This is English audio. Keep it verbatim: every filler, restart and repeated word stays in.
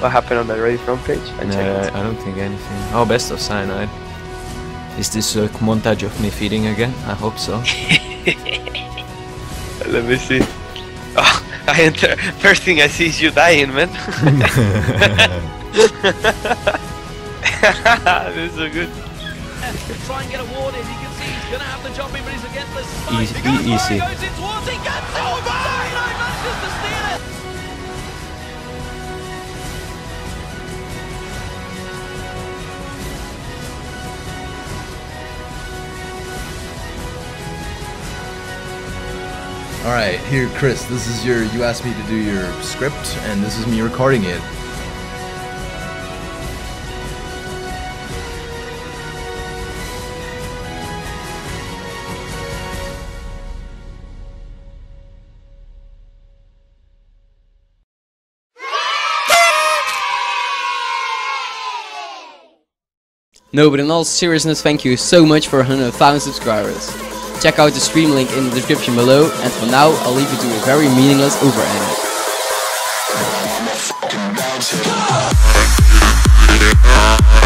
What happened on the Reddit front page? I, no, I don't think anything. Oh, best of Cyanide. Is this a montage of me feeding again? I hope so. Let me see. Oh, I enter. First thing I see is you dying, man. This is so good. Try and get awarded. You can see he's gonna have the jumping, but he's against the spike. Easy, he goes easy. He goes in towards, he gets over. Cyanide manages to steal it. All right, here, Chris. This is your. You asked me to do your script, and this is me recording it. No, but in all seriousness, thank you so much for one hundred thousand subscribers. Check out the stream link in the description below, and for now, I'll leave you to a very meaningless overhang.